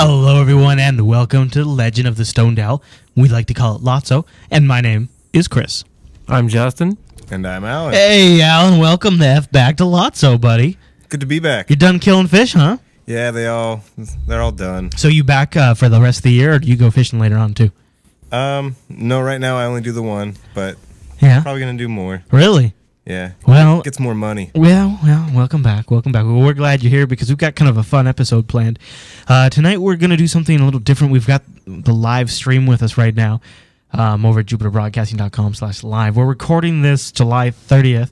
Hello everyone and welcome to Legend of the Stoned Owl. We like to call it Lotso, and my name is Chris. I'm Justin. And I'm Alan. Hey Alan, welcome the F back to Lotso, buddy. Good to be back. You're done killing fish, huh? Yeah, they're all done. So you back for the rest of the year, or do you go fishing later on too? No, right now I only do the one, but yeah, I'm probably gonna do more. Really? Yeah. Well, gets more money. Well, welcome back. Welcome back. Well, we're glad you're here because we've got kind of a fun episode planned. Tonight we're going to do something a little different. We've got the live stream with us right now over at jupiterbroadcasting.com/live. We're recording this July 30th.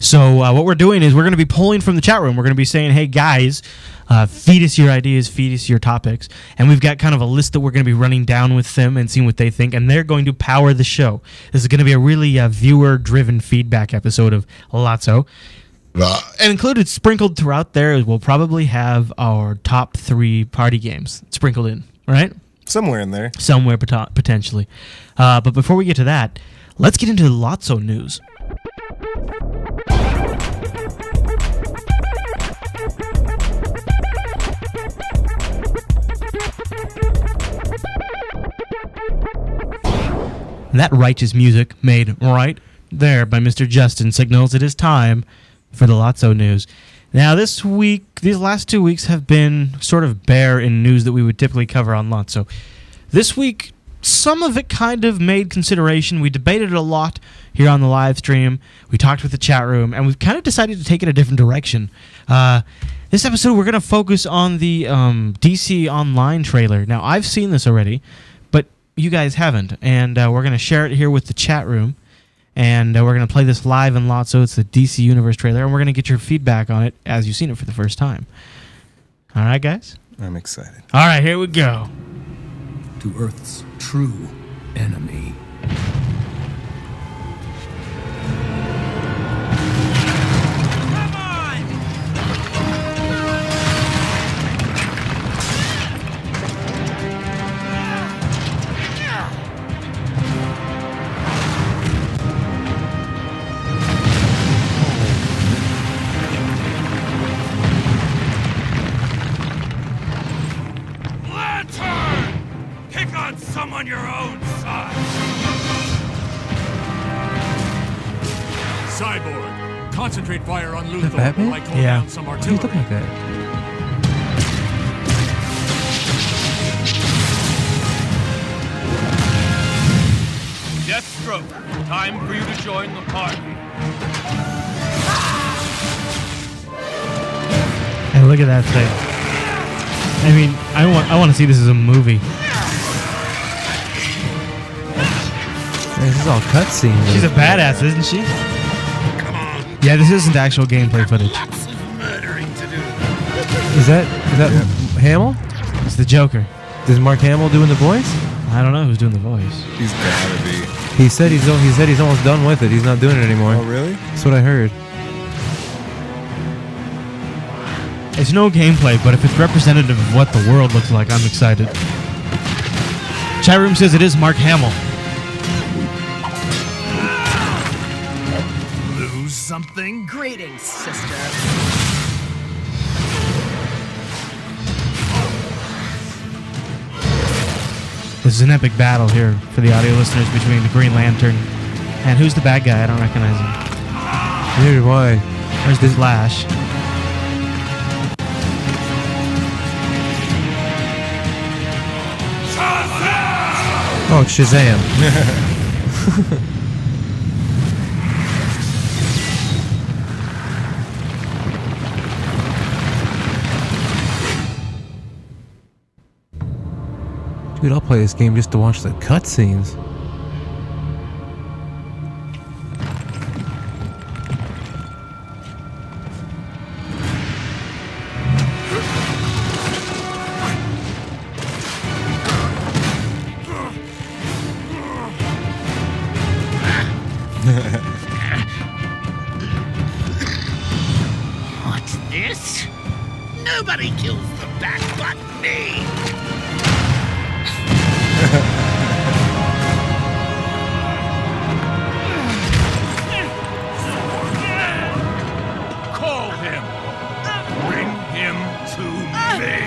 So what we're doing is we're going to be polling from the chat room. We're going to be saying, hey, guys, feed us your ideas, feed us your topics. And we've got kind of a list that we're going to be running down with them and seeing what they think. And they're going to power the show. This is going to be a really viewer-driven feedback episode of Lotso. And included, sprinkled throughout there, we'll probably have our top 3 party games sprinkled in, right? Somewhere in there. Somewhere, potentially. But before we get to that, let's get into the Lotso news. That righteous music made right there by Mr. Justin signals it is time for the Lotso news. Now this week, these last 2 weeks have been sort of bare in news that we would typically cover on Lotso. This week, some of it kind of made consideration. We debated it a lot here on the live stream. We talked with the chat room, and we've kind of decided to take it a different direction. This episode, we're going to focus on the DC Online trailer. Now, I've seen this already. You guys haven't, and we're going to share it here with the chat room, and we're going to play this live in Lotso. It's the DC Universe trailer, and we're going to get your feedback on it as you've seen it for the first time. All right, guys? I'm excited. All right, here we go. To Earth's true enemy. Fire on Luthor. Batman? Like yeah. Some why do you look like that? Deathstroke. Time for you to join the party. Hey, look at that thing. I mean, I want to see this as a movie. Man, this is all cutscenes. She's a badass, isn't she? Yeah, this isn't actual gameplay footage. Lots of murdering to do. Is that yeah. Hamill? It's the Joker. Is Mark Hamill doing the voice? I don't know who's doing the voice. He's gotta be. He said he's almost done with it. He's not doing it anymore. Oh really? That's what I heard. It's no gameplay, but if it's representative of what the world looks like, I'm excited. Chat room says it is Mark Hamill. Something. Greetings, sister. This is an epic battle here for the audio listeners between the Green Lantern and who's the bad guy? I don't recognize him. Dude, why? Where's this Flash? Shazam! Oh, Shazam. Dude, I'll play this game just to watch the cutscenes. What's this? Nobody kills the bat but me! Call him. Bring him to me.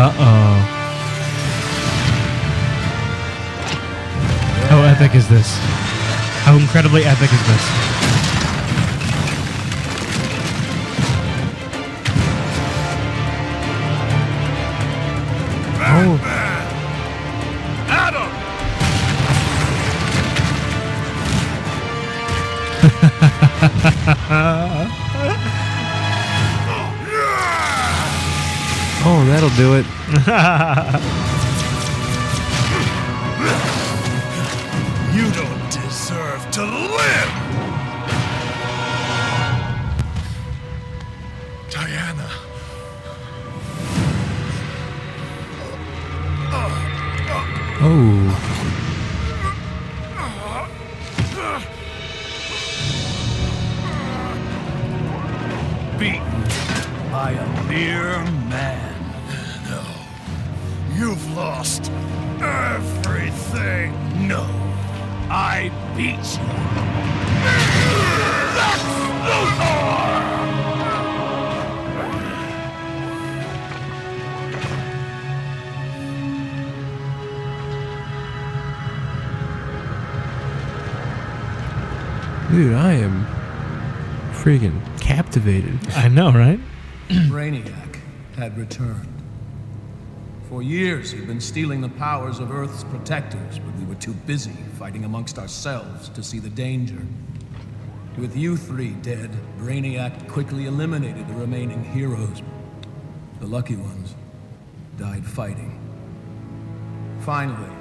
Uh-oh. How epic is this? How incredibly epic is this? Oh, that'll do it. You don't deserve to live. Diana. Oh. Dude, I am freaking captivated. I know, right? Brainiac had returned. For years, he'd been stealing the powers of Earth's protectors, but we were too busy fighting amongst ourselves to see the danger. With you three dead, Brainiac quickly eliminated the remaining heroes. The lucky ones died fighting. Finally,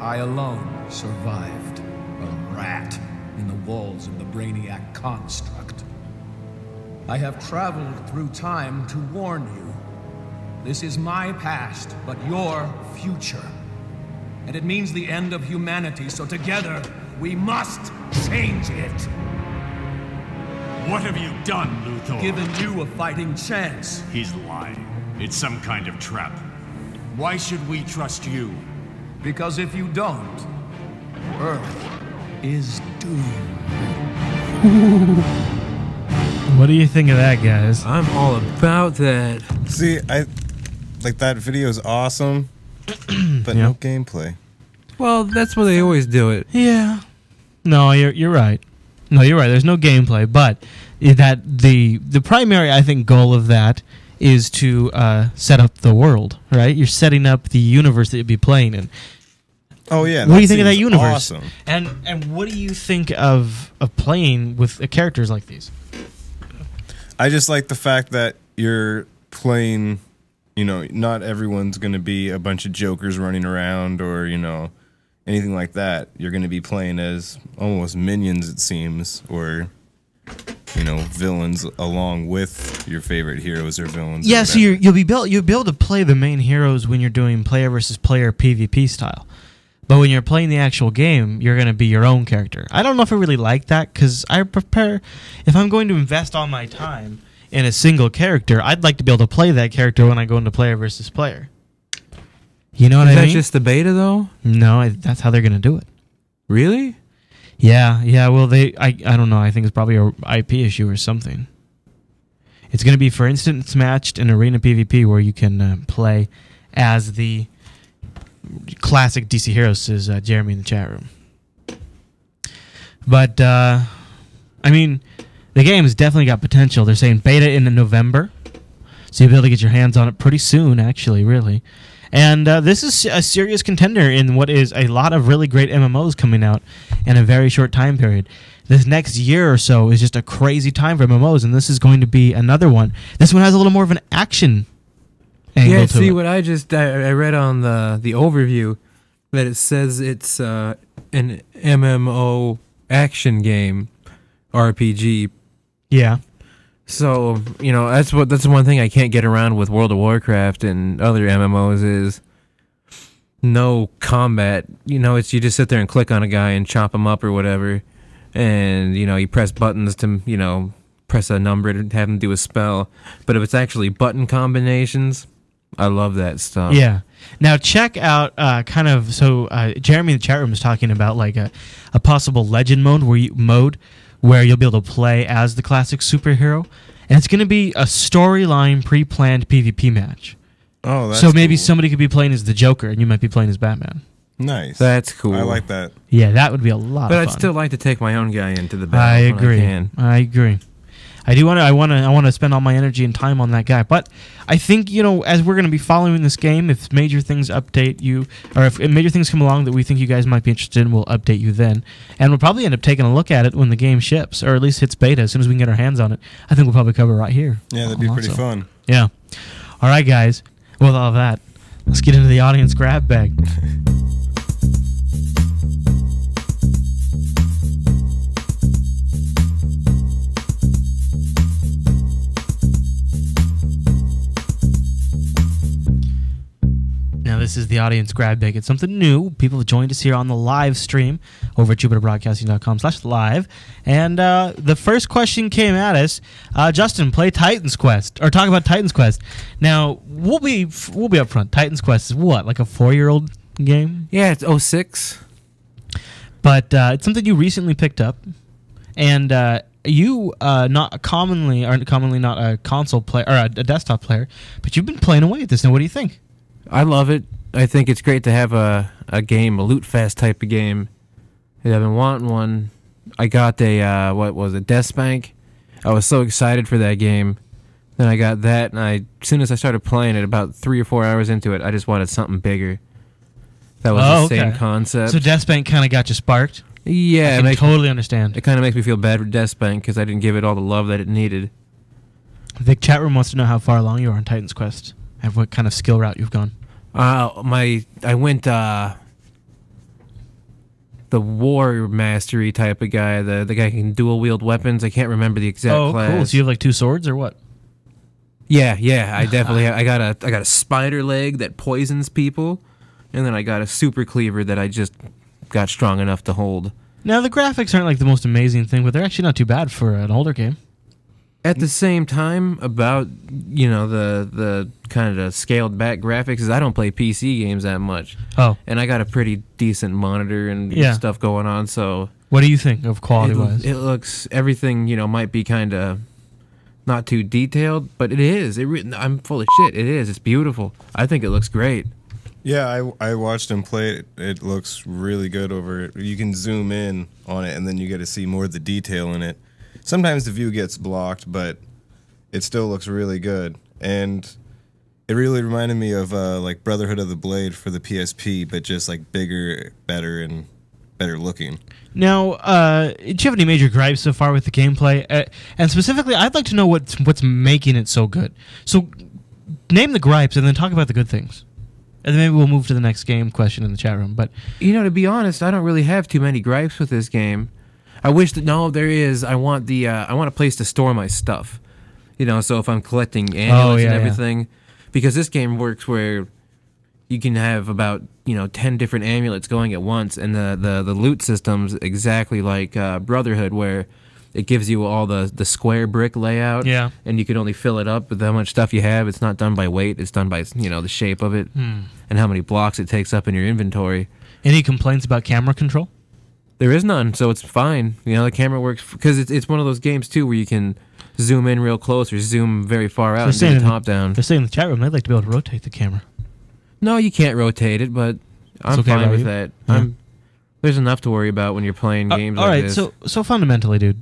I alone survived. A rat in the walls of the Brainiac construct. I have traveled through time to warn you. This is my past, but your future. And it means the end of humanity, so together, we must change it. What have you done, Luthor? Given you a fighting chance. He's lying. It's some kind of trap. Why should we trust you? Because if you don't, Earth is doomed. What do you think of that, guys? I'm all about that. See, I like that video is awesome, but no gameplay. Well, that's where they always do it. Yeah. No, you're right. No, you're right. There's no gameplay, but that the primary, I think, goal of that is to set up the world. Right? You're setting up the universe that you'd be playing in. Oh yeah! What do you think of that universe? Awesome. And what do you think of playing with characters like these? I just like the fact that you're playing. You know, not everyone's going to be a bunch of jokers running around or anything like that. You're going to be playing as almost minions, it seems, or villains along with your favorite heroes or villains. Yeah, or so you'll be able to play the main heroes when you're doing player versus player PvP style. But when you're playing the actual game, you're going to be your own character. I don't know if I really like that, because I prepare... If I'm going to invest all my time in a single character, I'd like to be able to play that character when I go into player versus player. You know what I mean? Is that just the beta, though? No, that's how they're going to do it. Really? Yeah, yeah. Well, I don't know. I think it's probably an IP issue or something. It's going to be, for instance, matched in Arena PvP, where you can play as the... Classic DC heroes, says Jeremy in the chat room. But I mean, the game has definitely got potential. They're saying beta in November, so you'll be able to get your hands on it pretty soon. Actually, really, and this is a serious contender in what is a lot of really great MMOs coming out in a very short time period. This next year or so is just a crazy time for MMOs, and this is going to be another one. This one has a little more of an action. Yeah, see what I just I read on the overview that it says it's an MMO action game, RPG. Yeah. So that's one thing I can't get around with World of Warcraft and other MMOs is no combat. It's you just sit there and click on a guy and chop him up or whatever, and you press buttons to press a number to have him do a spell. But if it's actually button combinations. I love that stuff. Yeah. Now check out Jeremy in the chat room is talking about like a possible legend mode where you'll be able to play as the classic superhero, and it's going to be a storyline pre-planned PvP match. Oh, that's so maybe somebody could be playing as the Joker, and you might be playing as Batman. Nice. That's cool. I like that. Yeah, that would be a lot of fun. But I'd still like to take my own guy into the battle. I agree. I do want to. I want to spend all my energy and time on that guy. But I think, you know, as we're going to be following this game, if major things update you, or if major things come along that we think you guys might be interested in, we'll update you then. And we'll probably end up taking a look at it when the game ships, or at least hits beta. As soon as we can get our hands on it, I think we'll probably cover it right here. Yeah, that'd be pretty fun. Yeah. All right, guys. With all that, let's get into the audience grab bag. Now, this is the audience grab bag. It's something new. People have joined us here on the live stream over at jupiterbroadcasting.com/live. And the first question came at us, Justin, play Titans Quest, or talk about Titans Quest. Now, we'll be up front. Titans Quest is what, like a 4-year-old game? Yeah, it's 06. But it's something you recently picked up. And you not commonly a console player, or a desktop player, but you've been playing away at this. Now, what do you think? I love it. I think it's great to have a game, a loot fest type of game. I've been wanting one. I got a, what was it, Death Spank. I was so excited for that game. Then I got that, and as soon as I started playing it, about 3 or 4 hours into it, I just wanted something bigger. That was the same concept. So Death Spank kind of got you sparked? Yeah. I totally understand. It kind of makes me feel bad for Death Spank because I didn't give it all the love that it needed. The chat room wants to know how far along you are on Titans Quest. And what kind of skill route you've gone? I went the war mastery type of guy. The guy who can dual wield weapons. I can't remember the exact class. Oh, cool. So you have like 2 swords or what? Yeah, yeah. I definitely have. I got a spider leg that poisons people, and then I got a super cleaver that I just got strong enough to hold. Now the graphics aren't like the most amazing thing, but they're actually not too bad for an older game. At the same time, about, you know, the kind of scaled back graphics is I don't play PC games that much. Oh, and I got a pretty decent monitor and stuff going on. So, what do you think of quality wise? It looks everything, you know, might be kind of not too detailed, but it is. I'm full of shit. It is. It's beautiful. I think it looks great. Yeah, I watched him play it. It looks really good over it. You can zoom in on it, and then you get to see more of the detail in it. Sometimes the view gets blocked, but it still looks really good. And it really reminded me of like Brotherhood of the Blade for the PSP, but just like bigger, better, and better looking. Now, do you have any major gripes so far with the gameplay? And specifically, I'd like to know what's making it so good. So name the gripes and then talk about the good things. And then maybe we'll move to the next game question in the chat room. But you know, to be honest, I don't really have too many gripes with this game. I wish that there is. I want the I want a place to store my stuff, you know. So if I'm collecting amulets and everything, because this game works where you can have about 10 different amulets going at once, and the loot system's exactly like Brotherhood, where it gives you all the square brick layout, and you can only fill it up with how much stuff you have. It's not done by weight; it's done by the shape of it and how many blocks it takes up in your inventory. Any complaints about camera control? There is none, so it's fine. You know, the camera works because it's one of those games too where you can zoom in real close or zoom very far out and do top down. They're saying in the chat room they'd like to be able to rotate the camera. No, you can't rotate it, but I'm fine with that. Yeah. There's enough to worry about when you're playing games like this. All right, so fundamentally, dude,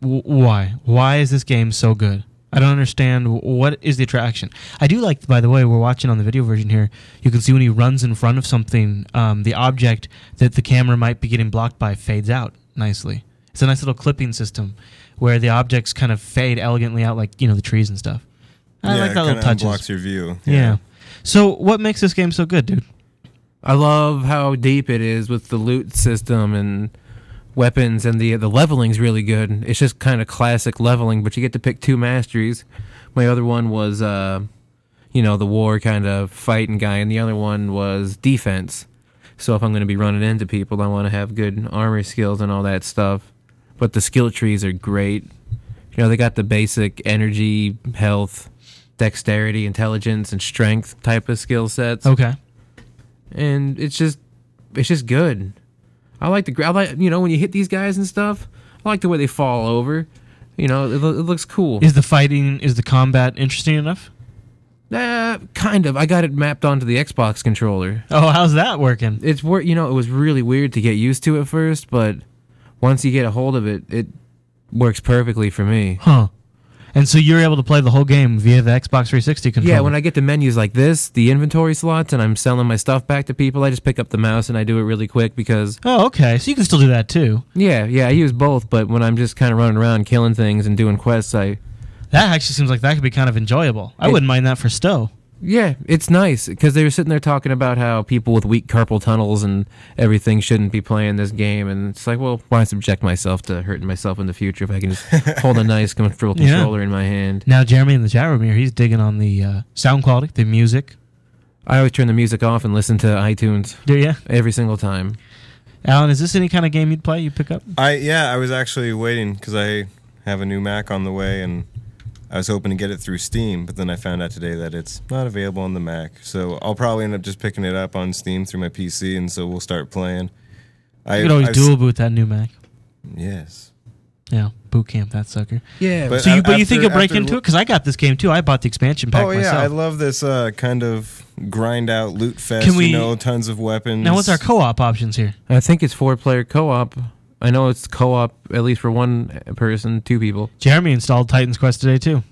why? Why is this game so good? I don't understand. What is the attraction? I do like, by the way, we're watching on the video version here, you can see when he runs in front of something, the object that the camera might be getting blocked by fades out nicely. It's a nice little clipping system where the objects kind of fade elegantly out, like, the trees and stuff. I like that little touch. It unblocks your view. Yeah. So what makes this game so good, dude? I love how deep it is with the loot system and weapons, and the leveling's really good. It's just kind of classic leveling, but you get to pick 2 masteries. My other one was, the war kind of fighting guy, and the other one was defense. So if I'm going to be running into people, I want to have good armor skills and all that stuff. But the skill trees are great. They got the basic energy, health, dexterity, intelligence, and strength type of skill sets. Okay. And it's just good. I like the when you hit these guys and stuff. I like the way they fall over. It looks cool. Is the combat interesting enough? Kind of. I got it mapped onto the Xbox controller. Oh, how's that working? It's you know, it was really weird to get used to at first, but once you get a hold of it, it works perfectly for me. Huh. And so you're able to play the whole game via the Xbox 360 controller? Yeah, when I get to menus like this, the inventory slots, and I'm selling my stuff back to people, I just pick up the mouse and I do it really quick because... Oh, okay. So you can still do that too. Yeah, I use both, but when I'm just kind of running around killing things and doing quests, That actually seems like that could be kind of enjoyable. I wouldn't mind that for Stowe. Yeah, it's nice, because they were sitting there talking about how people with weak carpal tunnels and everything shouldn't be playing this game, and it's like, well, why subject myself to hurting myself in the future if I can just hold a nice, comfortable controller in my hand? Now, Jeremy in the chat room here, he's digging on the sound quality, the music. I always turn the music off and listen to iTunes. Do you? Every single time. Alan, is this any kind of game you'd play, you pick up? Yeah, I was actually waiting, because I have a new Mac on the way, and... I was hoping to get it through Steam, but then I found out today that it's not available on the Mac. So I'll probably end up just picking it up on Steam through my PC, and so we'll start playing. You could always dual boot that new Mac. Yes. Yeah, boot camp that sucker. Yeah. But, so you think you'll break into it? Because I got this game, too. I bought the expansion pack myself. Oh, yeah, I love this kind of grind-out loot fest, you know, tons of weapons. Now, what's our co-op options here? I think it's four-player co-op. I know it's co-op, at least for one person, two people. Jeremy installed Titans Quest today, too.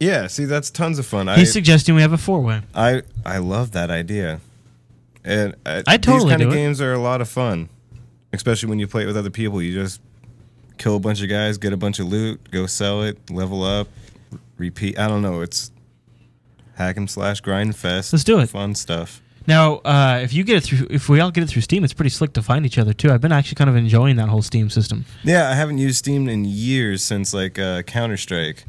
Yeah, see, that's tons of fun. He's suggesting we have a four-way. I love that idea. And I totally do. These kind of games are a lot of fun, especially when you play it with other people. You just kill a bunch of guys, get a bunch of loot, go sell it, level up, repeat. I don't know. It's hack and slash grind fest. Let's do it. Fun stuff. Now, if we all get it through Steam, it's pretty slick to find each other too. I've been actually kind of enjoying that whole Steam system. Yeah, I haven't used Steam in years since like Counter-Strike,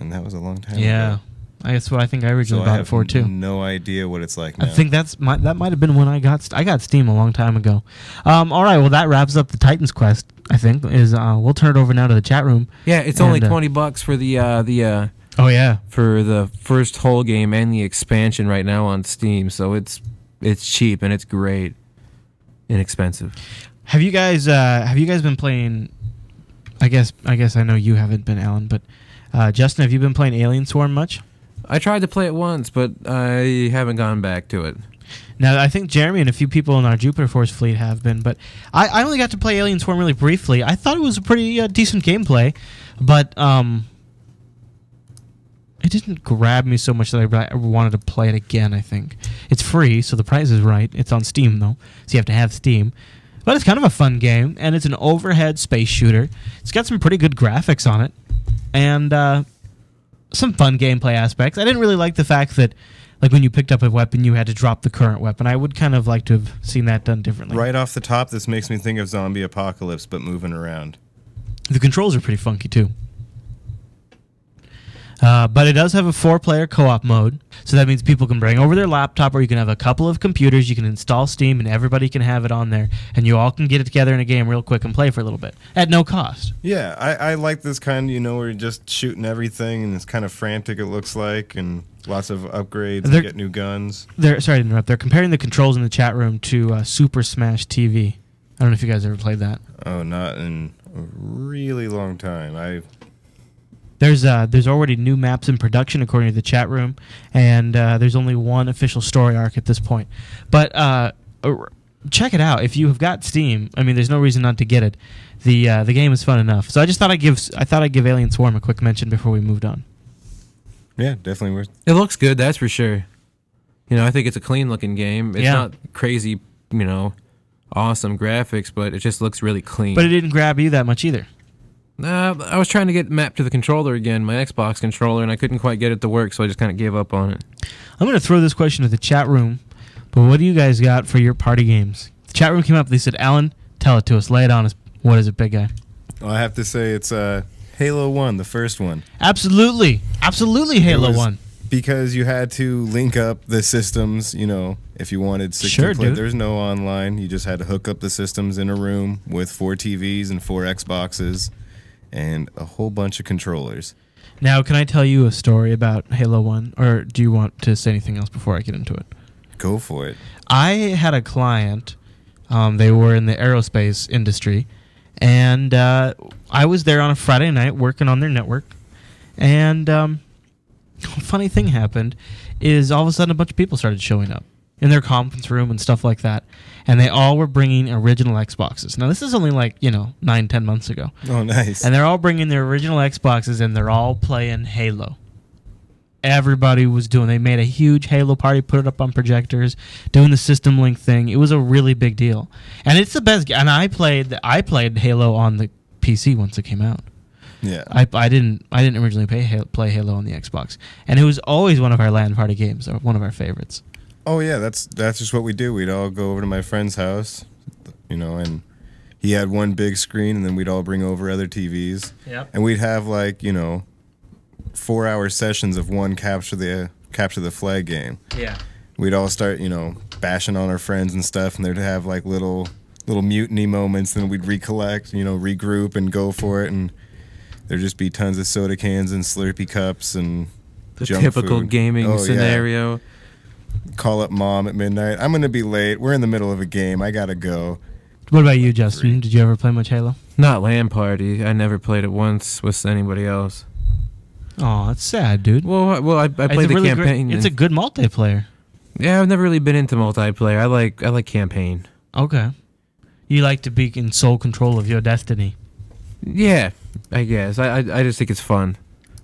and that was a long time ago. Yeah, that's what I think I originally bought it for too. No idea what it's like now. I think that might have been when I got Steam a long time ago. All right, well that wraps up the Titans Quest. I think we'll turn it over now to the chat room. Yeah, it's only $20 for the Oh yeah, for the first whole game and the expansion right now on Steam, so it's cheap and it's great, inexpensive. Have you guys been playing? I guess I know you haven't been, Alan, but Justin, have you been playing Alien Swarm much? I tried to play it once, but I haven't gone back to it. Now, I think Jeremy and a few people in our Jupiter Force fleet have been, but I only got to play Alien Swarm really briefly. I thought it was a pretty decent gameplay, but it didn't grab me so much that I wanted to play it again, I think. It's free, so the price is right. It's on Steam, though, so you have to have Steam. But it's kind of a fun game, and it's an overhead space shooter. It's got some pretty good graphics on it, and some fun gameplay aspects. I didn't really like the fact that, like, when you picked up a weapon, you had to drop the current weapon. I would kind of like to have seen that done differently. Right off the top, this makes me think of Zombie Apocalypse, but moving around. The controls are pretty funky, too. But it does have a four-player co-op mode, so that means people can bring over their laptop, or you can have a couple of computers, you can install Steam, and everybody can have it on there, and you all can get it together in a game real quick and play for a little bit, at no cost. Yeah, I like this kind, you know, where you're just shooting everything, and it's kind of frantic, it looks like, and lots of upgrades, and get new guns. Sorry to interrupt, they're comparing the controls in the chat room to Super Smash TV. I don't know if you guys ever played that. Oh, not in a really long time. There's already new maps in production, according to the chat room, and there's only one official story arc at this point. But check it out. If you have got Steam, I mean, there's no reason not to get it. The game is fun enough. So I just thought I'd give Alien Swarm a quick mention before we moved on. Yeah, definitely worth it. It looks good, that's for sure. You know, I think it's a clean-looking game. It's not crazy, you know, awesome graphics, but it just looks really clean. But it didn't grab you that much either. I was trying to get mapped to the controller again, my Xbox controller, and I couldn't quite get it to work, so I just kind of gave up on it. I'm going to throw this question to the chat room, but what do you guys got for your party games? The chat room came up, they said, Alan, tell it to us, lay it on us. What is it, big guy? Well, I have to say it's Halo 1, the first one. Absolutely. Absolutely Halo 1. Because you had to link up the systems, you know, if you wanted 16 player. There's no online. You just had to hook up the systems in a room with 4 TVs and 4 Xboxes. And a whole bunch of controllers. Now, can I tell you a story about Halo 1? Or do you want to say anything else before I get into it? Go for it. I had a client. They were in the aerospace industry. And I was there on a Friday night working on their network. And funny thing happened is all of a sudden a bunch of people started showing up in their conference room and stuff like that, and they all were bringing original Xboxes. Now, this is only like, 9-10 months ago. Oh, nice. And they're all bringing their original Xboxes, and they're all playing Halo. Everybody was doing. They made a huge Halo party, put it up on projectors, doing the System Link thing. It was a really big deal, and it's the best. And I played Halo on the PC once it came out. Yeah, I didn't originally play Halo on the Xbox, and it was always one of our LAN party games, or one of our favorites. Oh yeah, that's just what we do. We'd all go over to my friend's house, and he had one big screen, and then we'd all bring over other TVs. Yep. And we'd have 4-hour sessions of one capture the flag game. Yeah. We'd all start, bashing on our friends and stuff, and they'd have little mutiny moments, and we'd recollect, regroup and go for it, and there'd just be tons of soda cans and Slurpee cups and the typical food. Gaming scenario. Yeah. Call up mom at midnight. I'm gonna be late. We're in the middle of a game. I gotta go. What about you, Justin? Did you ever play much Halo? Not LAN party. I never played it once with anybody else. Oh, that's sad, dude. Well, I played the campaign. It's a good multiplayer. Yeah, I've never really been into multiplayer. I like campaign. Okay. You like to be in sole control of your destiny. Yeah, I guess. I just think it's fun.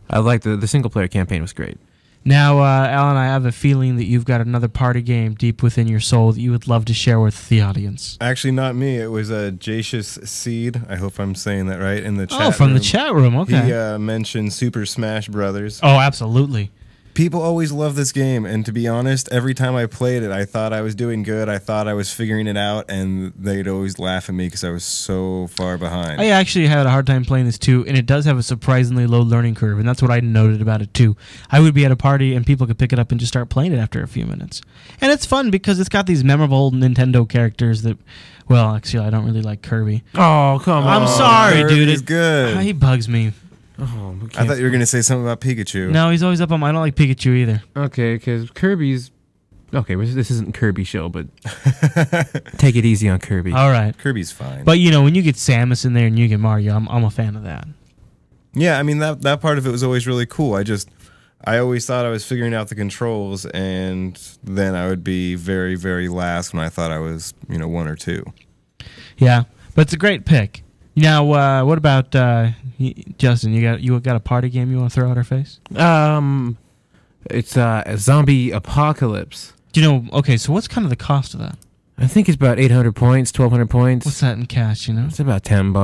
I like the single player campaign was great. Now, Alan, I have a feeling that you've got another party game deep within your soul that you would love to share with the audience. Actually, not me. It was Jacious Seed. I hope I'm saying that right in the chat room. Oh, from the chat room. Okay. He mentioned Super Smash Brothers. Oh, absolutely. People always love this game, and to be honest, every time I played it, I thought I was doing good. I thought I was figuring it out, and they'd always laugh at me because I was so far behind. I actually had a hard time playing this, too, and it does have a surprisingly low learning curve, and that's what I noted about it, too. I would be at a party, and people could pick it up and just start playing it after a few minutes. And it's fun because it's got these memorable Nintendo characters that... Well, actually, I don't really like Kirby. Oh, come on. I'm sorry, Kirby's dude. He's good. He bugs me. Oh, I thought you were going to say something about Pikachu. No, he's always up on my... I don't like Pikachu either. Okay, because Kirby's... Okay, this isn't Kirby show, but... Take it easy on Kirby. All right. Kirby's fine. But, when you get Samus in there and you get Mario, I'm a fan of that. Yeah, I mean, that part of it was always really cool. I always thought I was figuring out the controls, and then I would be very, very last when I thought I was, one or two. Yeah, but it's a great pick. Now, what about Justin? You got a party game you want to throw at our face? It's a Zombie Apocalypse. Okay, so what's kind of the cost of that? I think it's about 800 points, 1,200 points. What's that in cash? It's about $10.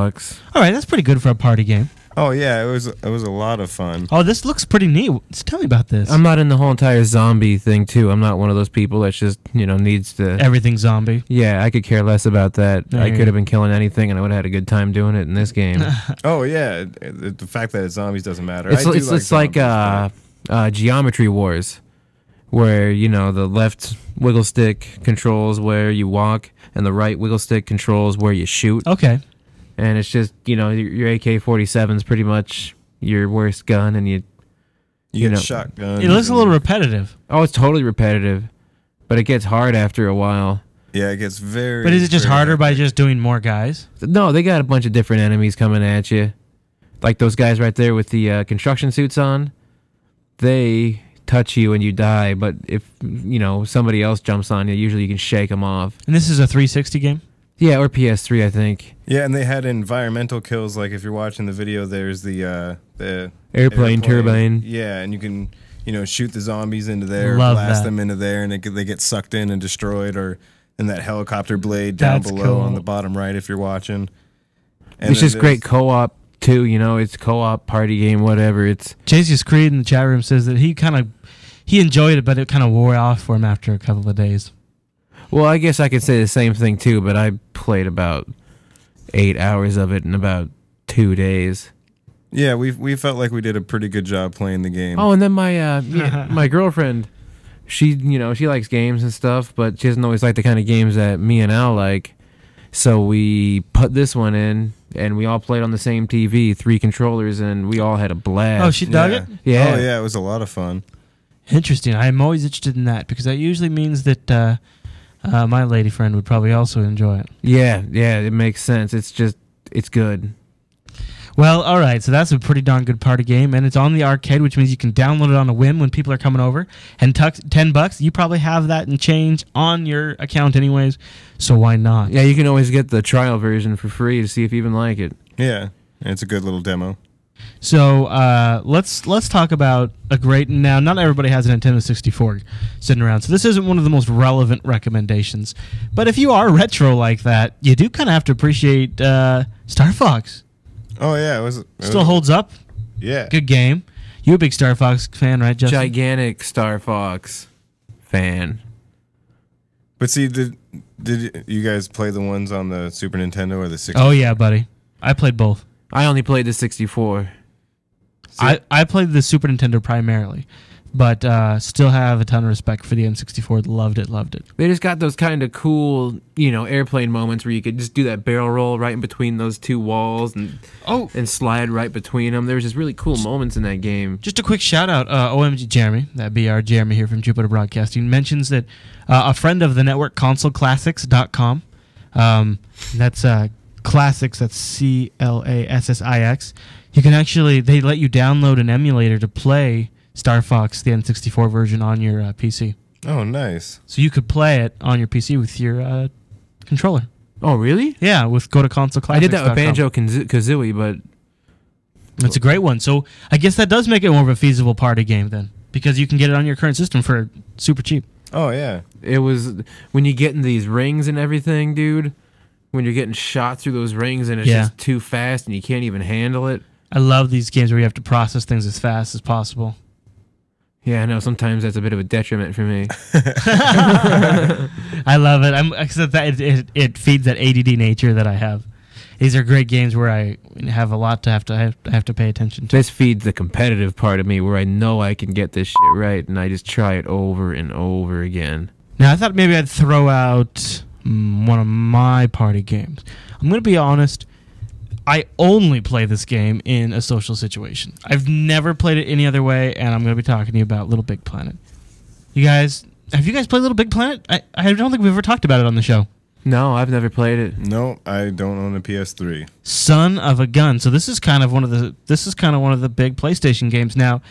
All right, that's pretty good for a party game. Oh yeah, it was a lot of fun. Oh, this looks pretty neat. Tell me about this. I'm not in the whole entire zombie thing too. I'm not one of those people that just needs to everything zombie. Yeah, I could care less about that. There I could have been killing anything, and I would have had a good time doing it in this game. Oh yeah, the fact that it's zombies doesn't matter. It's like Geometry Wars, where the left wiggle stick controls where you walk, and the right wiggle stick controls where you shoot. Okay. And it's just, your AK-47 is pretty much your worst gun, and you get shotguns. It looks a little repetitive. Oh, it's totally repetitive, but it gets hard after a while. Yeah, it gets very... But is it just harder by just doing more guys? No, they got a bunch of different enemies coming at you. Like those guys right there with the construction suits on. They touch you and you die, but if, somebody else jumps on you, usually you can shake them off. And this is a 360 game? Yeah, or PS3, I think. Yeah, and they had environmental kills. Like if you're watching the video, there's the airplane turbine. Yeah, and you can shoot the zombies into there, blast them into there, and they get sucked in and destroyed. Or in that helicopter blade down below on the bottom right, if you're watching. It's just great co-op too. It's co-op party game, whatever. It's Jacious Creed in the chat room says that he enjoyed it, but it kind of wore off for him after a couple of days. Well, I guess I could say the same thing, too, but I played about 8 hours of it in about 2 days. Yeah, we felt like we did a pretty good job playing the game. Oh, and then my my girlfriend, she likes games and stuff, but she doesn't always like the kind of games that me and Al like. So we put this one in, and we all played on the same TV, 3 controllers, and we all had a blast. Oh, she dug it? Yeah. Oh, yeah, it was a lot of fun. Interesting. I'm always interested in that, because that usually means that... my lady friend would probably also enjoy it. Yeah, it makes sense. It's good. Well, all right, so that's a pretty darn good party game, and it's on the arcade, which means you can download it on a whim when people are coming over, and $10, you probably have that in change on your account anyways, so why not? Yeah, you can always get the trial version for free to see if you even like it. Yeah, it's a good little demo. So let's talk about a great... Now, not everybody has a Nintendo 64 sitting around, so this isn't one of the most relevant recommendations. But if you are retro like that, you do kind of have to appreciate Star Fox. Oh, yeah. It still holds up. Yeah. Good game. You a big Star Fox fan, right, Justin? Gigantic Star Fox fan. But see, did you guys play the ones on the Super Nintendo or the 64? Oh, yeah, buddy. I played both. I only played the 64. I played the Super Nintendo primarily, but still have a ton of respect for the N64. Loved it. They just got those kind of cool, you know, airplane moments where you could just do that barrel roll right in between those two walls and slide right between them. There was just really cool moments in that game. Just a quick shout out, OMG Jeremy, that'd be our Jeremy here from Jupiter Broadcasting, mentions that a friend of the network, consoleclassics.com, that's... Classics, that's C-L-A-S-S-I-X. You can actually, they let you download an emulator to play Star Fox, the N64 version, on your PC. Oh, nice. So you could play it on your PC with your controller. Oh, really? Yeah, go to Console Classics. I did that with Banjo-Kazooie, but... It's a great one. So I guess that does make it more of a feasible party game then, because you can get it on your current system for super cheap. Oh, yeah. It was, when you get in these rings and everything, dude... When you're getting shot through those rings and it's just too fast and you can't even handle it. I love these games where you have to process things as fast as possible. Yeah, I know. Sometimes that's a bit of a detriment for me. I love it. It feeds that ADD nature that I have. These are great games where I have a lot to have to pay attention to. This feeds the competitive part of me where I know I can get this shit right and I just try it over and over again. Now, I thought maybe I'd throw out... one of my party games. I'm going to be honest, I only play this game in a social situation. I've never played it any other way, and I'm going to be talking to you about Little Big Planet. You guys, have you guys played Little Big Planet? I don't think we've ever talked about it on the show. No, I've never played it. No, I don't own a PS3. Son of a gun. So this is kind of one of the big PlayStation games. Now,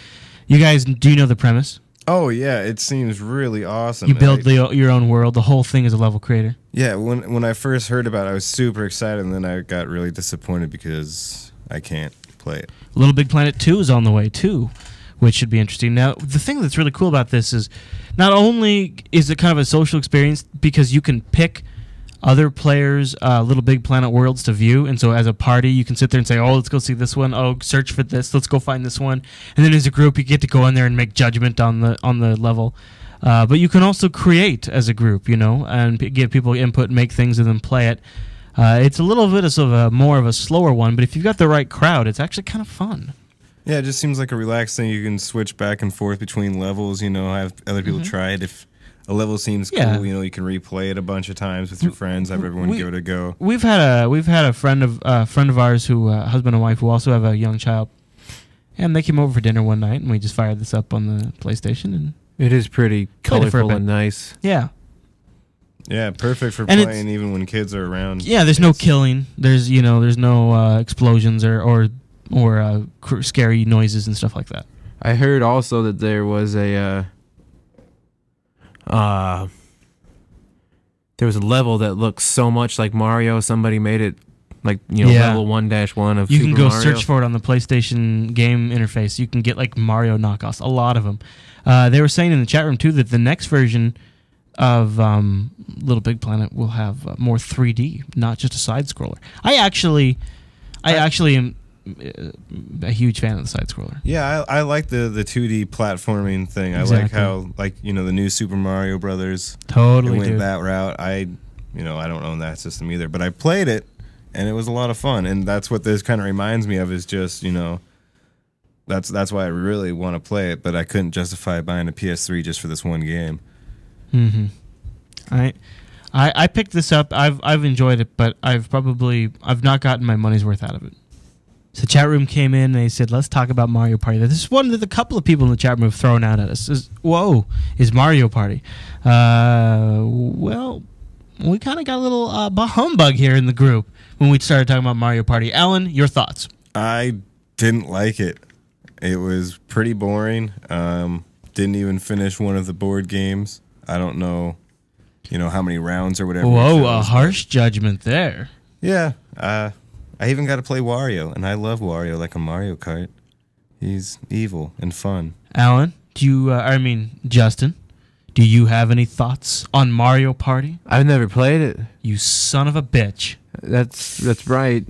you guys do know the premise? Oh, yeah, it seems really awesome. You build your own world. The whole thing is a level creator. Yeah, when I first heard about it, I was super excited, and then I got really disappointed because I can't play it. Little Big Planet 2 is on the way, too, which should be interesting. Now, the thing that's really cool about this is not only is it kind of a social experience because you can pick other players' Little Big Planet worlds to view, and so as a party, you can sit there and say, oh, let's go see this one, oh, search for this, let's go find this one, and then as a group, you get to go in there and make judgment on the level. But you can also create as a group, you know, and give people input, make things, and then play it. It's a little bit of a more of a slower one, but if you've got the right crowd, it's actually kind of fun. Yeah, it just seems like a relaxed thing. You can switch back and forth between levels, you know, have other people try it if... A level seems cool, you know. You can replay it a bunch of times with your friends. Have everyone give it a go. We've had a friend of ours who husband and wife who also have a young child, and they came over for dinner one night, and we just fired this up on the PlayStation. And it is pretty colorful and nice. Yeah, yeah, perfect for playing even when kids are around. Yeah, there's no killing. There's no explosions or scary noises and stuff like that. I heard also that there was a. There was a level that looked so much like Mario. Somebody made it like, you know, level 1-1 of Super Mario. You can go search for it on the PlayStation game interface. You can get like Mario knockoffs, a lot of them. They were saying in the chat room too that the next version of Little Big Planet will have more 3D, not just a side scroller. I actually am a huge fan of the side scroller. Yeah, I like the 2D platforming thing. Exactly. I like how, like, you know, the new Super Mario Brothers totally went that route. I don't own that system either, but I played it and it was a lot of fun. And that's what this kind of reminds me of is just, you know, that's why I really want to play it, but I couldn't justify buying a PS3 just for this one game. Mm-hmm. All right. I picked this up. I've enjoyed it, but I've not gotten my money's worth out of it. So the chat room came in and they said, let's talk about Mario Party. This is one that a couple of people in the chat room have thrown out at us. Is Mario Party. Well, we kind of got a little humbug here in the group when we started talking about Mario Party. Alan, your thoughts? I didn't like it. It was pretty boring. Didn't even finish one of the board games. I don't know, you know, how many rounds or whatever. Whoa, a harsh judgment there. Yeah. I even got to play Wario, and I love Wario like a Mario Kart. He's evil and fun. Alan, do you, I mean, Justin, do you have any thoughts on Mario Party? I've never played it. You son of a bitch. That's right.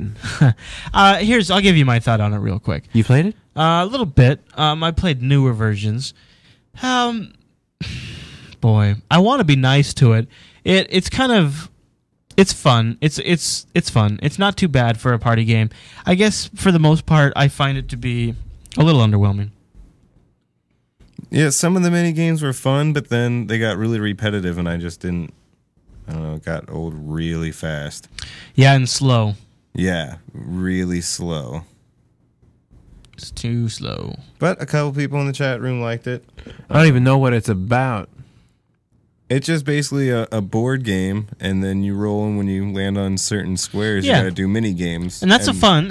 I'll give you my thought on it real quick. You played it? A little bit. I played newer versions. Boy, I want to be nice to it. It's kind of, it's fun. It's fun. It's not too bad for a party game. I guess for the most part, I find it to be a little underwhelming. Yeah, some of the mini games were fun, but then they got really repetitive, and I just didn't. I don't know. It got old really fast. Yeah, and slow. Yeah, really slow. It's too slow. But a couple people in the chat room liked it. I don't even know what it's about. It's just basically a board game, and then you roll, and when you land on certain squares, yeah, you gotta do mini games. And that's fun.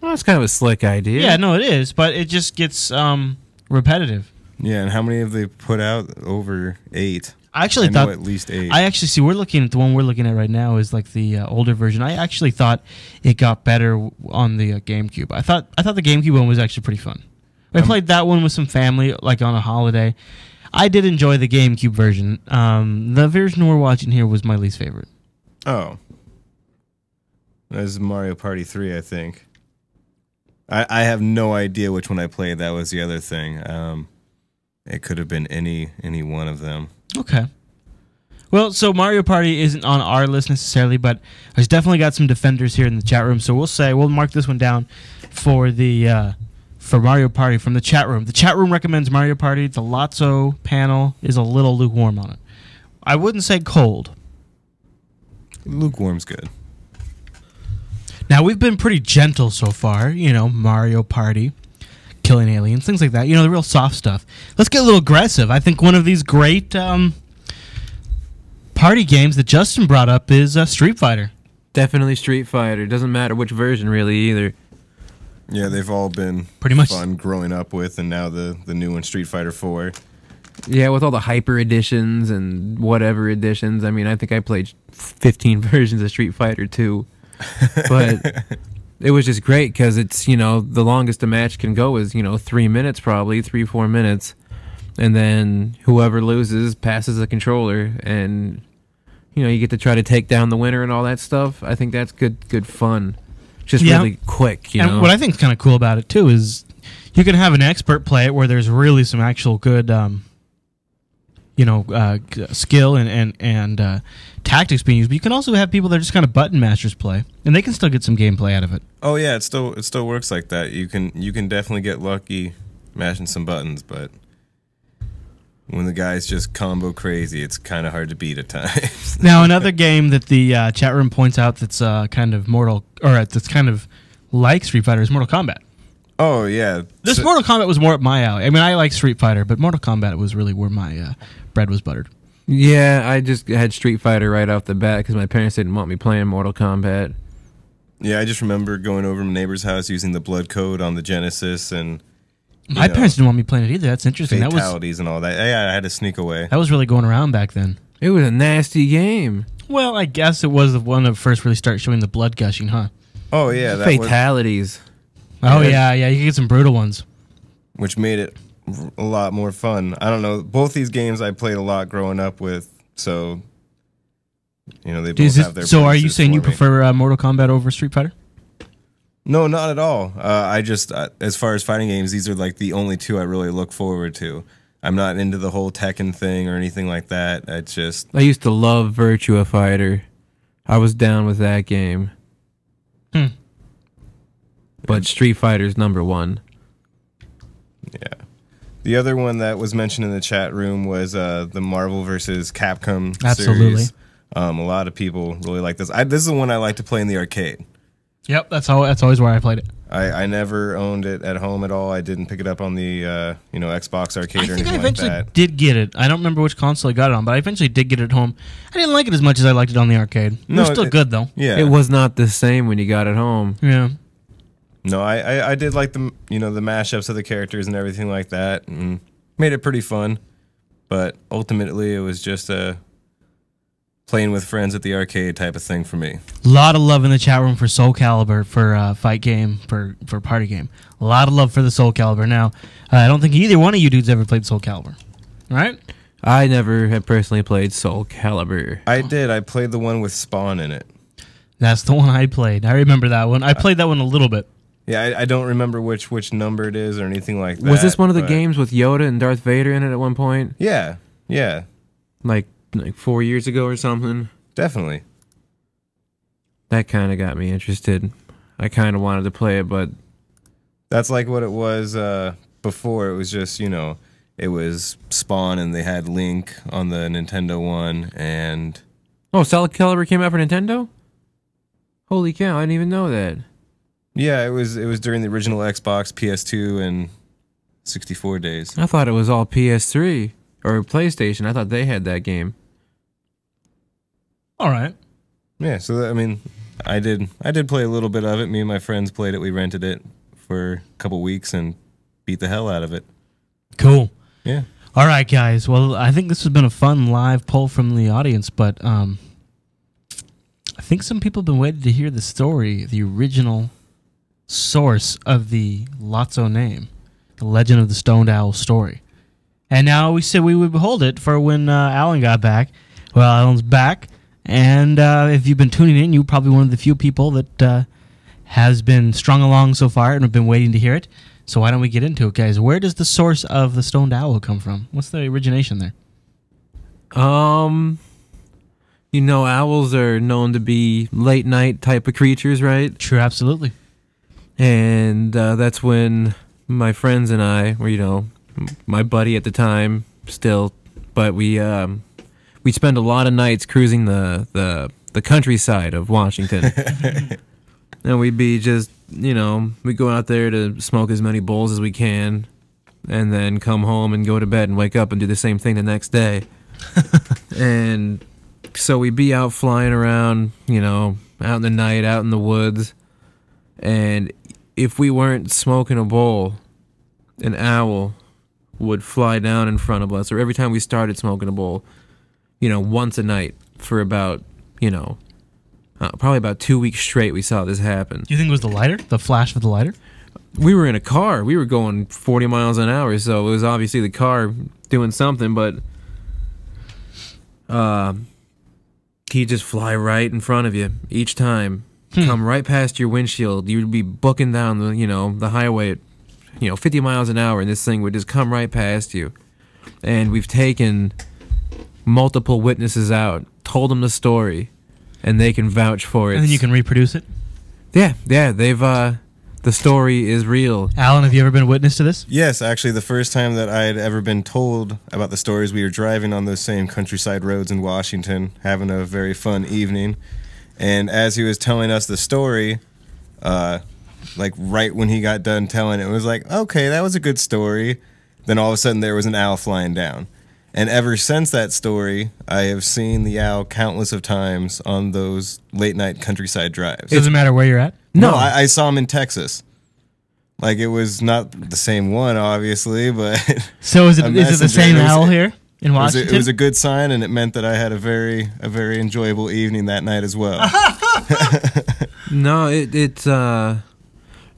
Well, that's kind of a slick idea. Yeah, no, it is, but it just gets repetitive. Yeah, and how many have they put out? Over 8. I actually thought at least 8. I actually see we're looking at the one we're looking at right now is like the older version. I actually thought it got better on the GameCube. I thought the GameCube one was actually pretty fun. I played that one with some family, like on a holiday. I did enjoy the GameCube version. The version we're watching here was my least favorite. Oh. That was Mario Party 3, I think. I have no idea which one I played. That was the other thing. It could have been any one of them. Okay. Well, so Mario Party isn't on our list necessarily, but there's definitely got some defenders here in the chat room, so we'll mark this one down for the... for Mario Party from the chat room. The chat room recommends Mario Party. The Lotso panel is a little lukewarm on it. I wouldn't say cold. Lukewarm's good. Now, we've been pretty gentle so far. You know, Mario Party, killing aliens, things like that. You know, the real soft stuff. Let's get a little aggressive. I think one of these great party games that Justin brought up is Street Fighter. Definitely Street Fighter. Doesn't matter which version, really, either. Yeah, they've all been pretty much fun growing up with, and now the new one, Street Fighter 4. Yeah, with all the hyper editions and whatever editions. I mean, I think I played 15 versions of Street Fighter 2, but it was just great because it's, you know, the longest a match can go is, you know, 3 minutes probably, 3-4 minutes, and then whoever loses passes the controller, and you know you get to try to take down the winner and all that stuff. I think that's good fun. Just really quick, you know. And what I think is kind of cool about it too is you can have an expert play it, where there's really some actual good, you know, skill and tactics being used. But you can also have people that are just kind of button mashers play, and they can still get some gameplay out of it. Oh yeah, it still works like that. You can definitely get lucky mashing some buttons, but when the guy's just combo crazy, it's kind of hard to beat at times. Now, another game that the chat room points out that's that's kind of like Street Fighter is Mortal Kombat. Oh yeah, this Mortal Kombat was more up my alley. I mean, I like Street Fighter, but Mortal Kombat was really where my bread was buttered. Yeah, I just had Street Fighter right off the bat because my parents didn't want me playing Mortal Kombat. Yeah, I just remember going over to my neighbor's house using the blood code on the Genesis and. My parents didn't want me playing it either. That's interesting. Fatalities and all that. Yeah, I had to sneak away. That was really going around back then. It was a nasty game. Well, I guess it was the one that first really started showing the blood gushing, huh? Oh, yeah. Fatalities. Oh, yeah. You can get some brutal ones. Which made it a lot more fun. I don't know. Both these games I played a lot growing up with, so, you know, they both have their... So are you saying you prefer Mortal Kombat over Street Fighter? No, not at all. I just, as far as fighting games, these are like the only two I really look forward to. I'm not into the whole Tekken thing or anything like that. I used to love Virtua Fighter. I was down with that game. Hmm. But Street Fighter's #1. Yeah. The other one that was mentioned in the chat room was the Marvel vs. Capcom series. Absolutely. A lot of people really like this. This is the one I like to play in the arcade. Yep, that's always where I played it. I never owned it at home at all. I didn't pick it up on the you know, Xbox arcade or anything like that. I think I eventually did get it. I don't remember which console I got it on, but I eventually did get it at home. I didn't like it as much as I liked it on the arcade. No, it was still good though. Yeah, it was not the same when you got it home. Yeah, No, I did like the, you know, the mashups of the characters and everything like that, and made it pretty fun. But ultimately, it was just a playing with friends at the arcade type of thing for me. A lot of love in the chat room for Soul Calibur, for fight game, for party game. A lot of love for the Soul Calibur. Now, I don't think either one of you dudes ever played Soul Calibur, right? I never have personally played Soul Calibur. I did. I played the one with Spawn in it. That's the one I played. I remember that one. I played that one a little bit. Yeah, I don't remember which number it is or anything like that. Was this one of the games with Yoda and Darth Vader in it at one point? Yeah, yeah. Like 4 years ago or something? Definitely. That kind of got me interested. I kind of wanted to play it, but... That's like what it was before. It was just, you know, it was Spawn and they had Link on the Nintendo one and... Oh, Soul Calibur came out for Nintendo? Holy cow, I didn't even know that. Yeah, it was during the original Xbox, PS2, and 64 days. I thought it was all PS3 or PlayStation. I thought they had that game. All right. Yeah, so that, I mean, I did play a little bit of it. Me and my friends played it. We rented it for a couple weeks and beat the hell out of it. Cool. Yeah. All right, guys. Well, I think this has been a fun live poll from the audience, but I think some people have been waiting to hear the story, the original source of the Lotso name, the Legend of the Stoned Owl story. And now we said we would hold it for when Alan got back. Well, Alan's back, and if you've been tuning in, you're probably one of the few people that has been strung along so far and have been waiting to hear it. So why don't we get into it, guys? Where does the source of the Stoned Owl come from? What's the origination there? You know, owls are known to be late night type of creatures, right? True, absolutely. And that's when my friends and I, or, you know, my buddy at the time, still, but we spend a lot of nights cruising the countryside of Washington, and we'd be just, you know, we go out there to smoke as many bowls as we can, and then come home and go to bed and wake up and do the same thing the next day, and so we'd be out flying around, you know, out in the night, out in the woods. And if we weren't smoking a bowl, an owl would fly down in front of us. Or every time we started smoking a bowl, you know, once a night for about, you know, probably about 2 weeks straight, we saw this happen. Do you think it was the lighter? The flash of the lighter? We were in a car. We were going 40 miles an hour, so it was obviously the car doing something. But he'd just fly right in front of you each time. Come right past your windshield. You'd be booking down the, you know, the highway at, you know, 50 miles an hour, and this thing would just come right past you. And we've taken multiple witnesses out, told them the story, and they can vouch for it. And then you can reproduce it? Yeah, yeah, they've, the story is real. Alan, have you ever been a witness to this? Yes, actually, the first time that I had ever been told about the stories, we were driving on those same countryside roads in Washington, having a very fun evening. And as he was telling us the story, like right when he got done telling it, it was like, okay, that was a good story. Then all of a sudden there was an owl flying down. And ever since that story, I have seen the owl countless of times on those late night countryside drives. It doesn't matter where you're at? No, no. I saw him in Texas. Like, it was not the same one, obviously, but... So is it the same owl here? In Washington? It was a good sign, and it meant that I had a very enjoyable evening that night as well. No,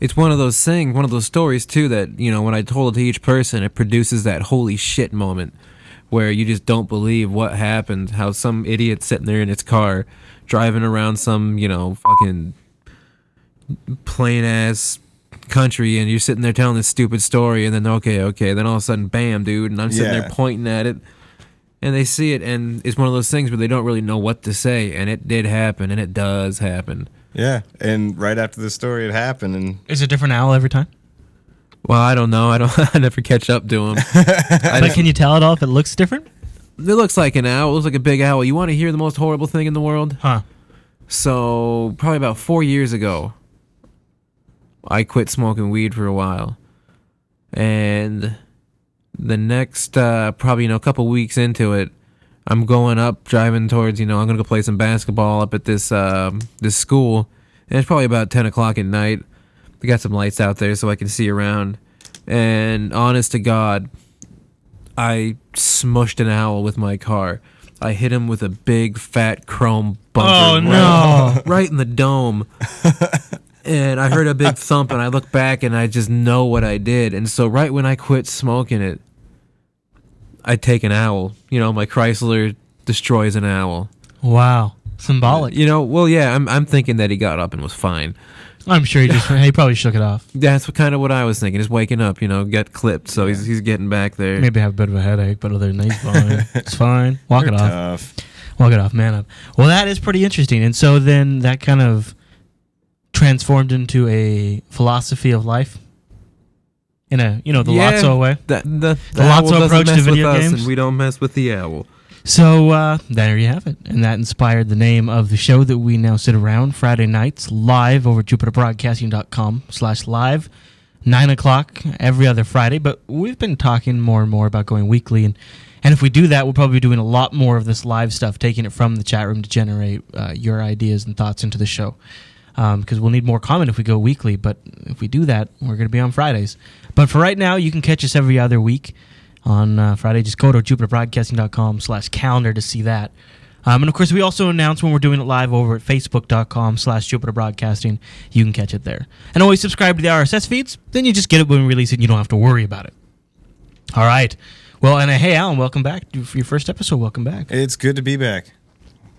it's one of those things, one of those stories too that, you know, when I told it to each person, it produces that holy shit moment where you just don't believe what happened. How some idiot sitting there in his car, driving around some, you know, fucking plain ass country, and you're sitting there telling this stupid story, and then okay, then all of a sudden, bam, dude, and I'm sitting there pointing at it, and they see it, and it's one of those things where they don't really know what to say, and it did happen, and it does happen. Yeah, and right after the story, it happened, and it's a different owl every time. Well, I don't know. I never catch up to them. But can you tell at all if it looks different? It looks like an owl. It looks like a big owl. You want to hear the most horrible thing in the world? Huh? So probably about 4 years ago, I quit smoking weed for a while, and the next probably, you know, a couple weeks into it, I'm going up, driving towards, you know, I'm gonna go play some basketball up at this this school, and it's probably about 10 o'clock at night. We got some lights out there so I can see around. And honest to God, I smushed an owl with my car. I hit him with a big fat chrome bumper. Oh no! Right in the dome. And I heard a big thump, and I look back, and I just know what I did. And so right when I quit smoking it, I take an owl. You know, my Chrysler destroys an owl. Wow, symbolic. You know, well, yeah, I'm thinking that he got up and was fine. I'm sure he just he probably shook it off. That's kind of what I was thinking. Just waking up, you know, got clipped, so he's getting back there. Maybe have a bit of a headache, but other than that, he's fine. It's fine. Walk it off. Tough. Walk it off, man up. Well, that is pretty interesting. And so then that kind of transformed into a philosophy of life in a, you know, the Lotso way. The Lotso approach to video games. And we don't mess with the owl. So there you have it. And that inspired the name of the show that we now sit around Friday nights live over at jupiterbroadcasting.com/live, 9 o'clock every other Friday. But we've been talking more and more about going weekly, and if we do that, we'll probably be doing a lot more of this live stuff, taking it from the chat room to generate your ideas and thoughts into the show. Because we'll need more comment if we go weekly, but if we do that, we're going to be on Fridays. But for right now, you can catch us every other week on Friday. Just go to jupiterbroadcasting.com/calendar to see that. And of course, we also announce when we're doing it live over at facebook.com/jupiterbroadcasting. You can catch it there. And always subscribe to the RSS feeds. Then you just get it when we release it, and you don't have to worry about it. All right. Well, and hey, Alan, welcome back. For your first episode, welcome back. It's good to be back.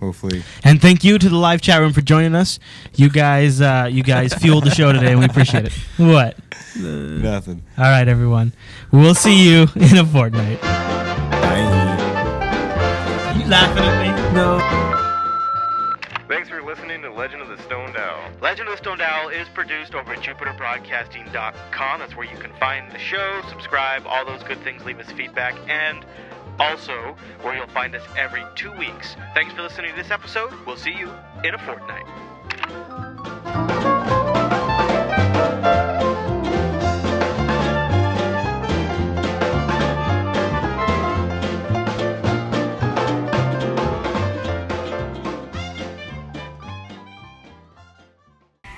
Hopefully. And thank you to the live chat room for joining us. You guys fueled the show today, and we appreciate it. What? Nothing. All right, everyone. We'll see you in a fortnight. Bye. You laughing at me? No. Thanks for listening to Legend of the Stoned Owl. Legend of the Stoned Owl is produced over at jupiterbroadcasting.com. That's where you can find the show, subscribe, all those good things, leave us feedback, and also where you'll find us every 2 weeks. Thanks for listening to this episode. We'll see you in a fortnight.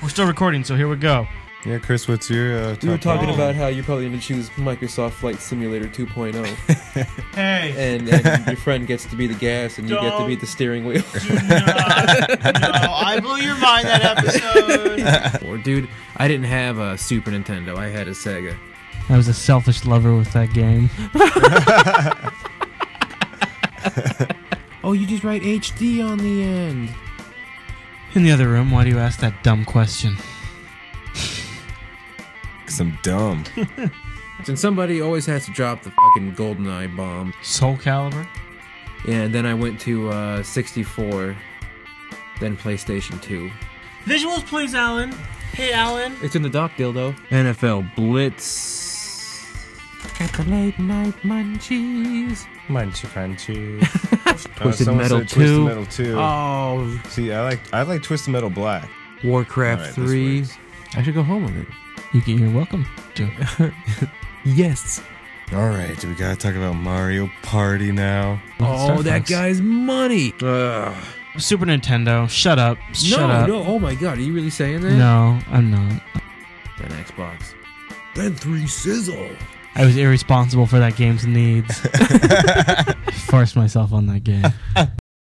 Still recording, so here we go. Yeah, Chris, what's your we were talking about how you're probably going to choose Microsoft Flight Simulator 2.0. Hey! And your friend gets to be the gas, and you get to be the steering wheel. Do not. No, I blew your mind that episode. Or, dude, I didn't have a Super Nintendo. I had a Sega. I was a selfish lover with that game. Oh, you just write HD on the end. In the other room, why do you ask that dumb question? 'Cause I'm dumb. And somebody always has to drop the fucking GoldenEye bomb. Soul Calibur? Yeah, and then I went to 64, then PlayStation 2. Visuals, please, Alan. Hey, Alan. It's in the dock, dildo. NFL Blitz. Got the late night munchies. Munchie Frenchies. Twisted Metal 2. Twisted Metal 2. Oh. See, I like Twisted Metal Black. Warcraft 3. I should go home with it. You're welcome to. Yes. All right, we gotta talk about Mario Party now. Oh, that guy's money. Ugh. Super Nintendo. Shut up. No. Oh my God, are you really saying that? No, I'm not. Then Xbox. Then 3Sizzle. I was irresponsible for that game's needs. Forced myself on that game.